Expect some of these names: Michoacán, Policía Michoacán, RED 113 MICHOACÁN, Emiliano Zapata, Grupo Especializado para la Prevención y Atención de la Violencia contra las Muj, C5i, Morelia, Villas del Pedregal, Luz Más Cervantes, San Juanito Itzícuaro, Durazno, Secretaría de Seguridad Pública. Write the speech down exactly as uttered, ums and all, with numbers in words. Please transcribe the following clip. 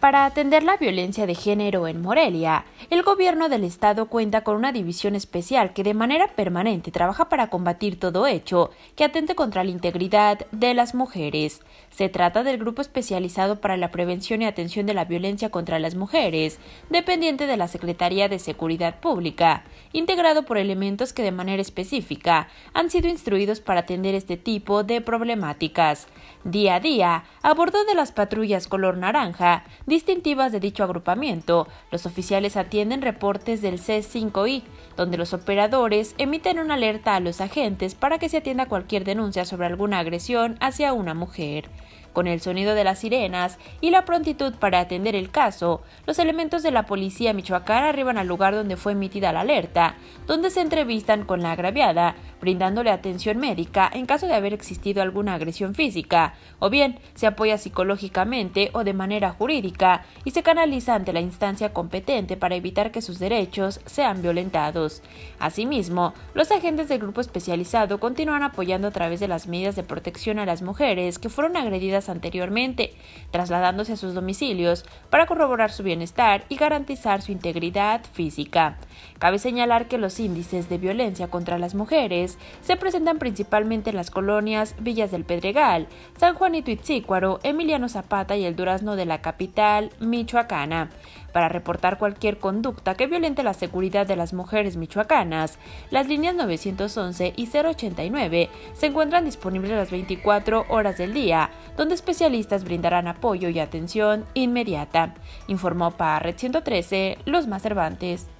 Para atender la violencia de género en Morelia, el gobierno del estado cuenta con una división especial que de manera permanente trabaja para combatir todo hecho que atente contra la integridad de las mujeres. Se trata del Grupo Especializado para la Prevención y Atención de la Violencia contra las Mujeres, dependiente de la Secretaría de Seguridad Pública, integrado por elementos que de manera específica han sido instruidos para atender este tipo de problemáticas. Día a día, a bordo de las patrullas color naranja, distintivas de dicho agrupamiento, los oficiales atienden reportes del C cinco i, donde los operadores emiten una alerta a los agentes para que se atienda cualquier denuncia sobre alguna agresión hacia una mujer. Con el sonido de las sirenas y la prontitud para atender el caso, los elementos de la Policía Michoacán arriban al lugar donde fue emitida la alerta, donde se entrevistan con la agraviada, brindándole atención médica en caso de haber existido alguna agresión física, o bien se apoya psicológicamente o de manera jurídica y se canaliza ante la instancia competente para evitar que sus derechos sean violentados. Asimismo, los agentes del grupo especializado continúan apoyando a través de las medidas de protección a las mujeres que fueron agredidas anteriormente, trasladándose a sus domicilios para corroborar su bienestar y garantizar su integridad física. Cabe señalar que los índices de violencia contra las mujeres se presentan principalmente en las colonias Villas del Pedregal, San Juanito Itzícuaro, Emiliano Zapata y el Durazno de la capital michoacana. Para reportar cualquier conducta que violente la seguridad de las mujeres michoacanas, las líneas nueve once y cero ochenta y nueve se encuentran disponibles las veinticuatro horas del día, donde especialistas brindarán apoyo y atención inmediata, informó para Red ciento trece Luz Más Cervantes.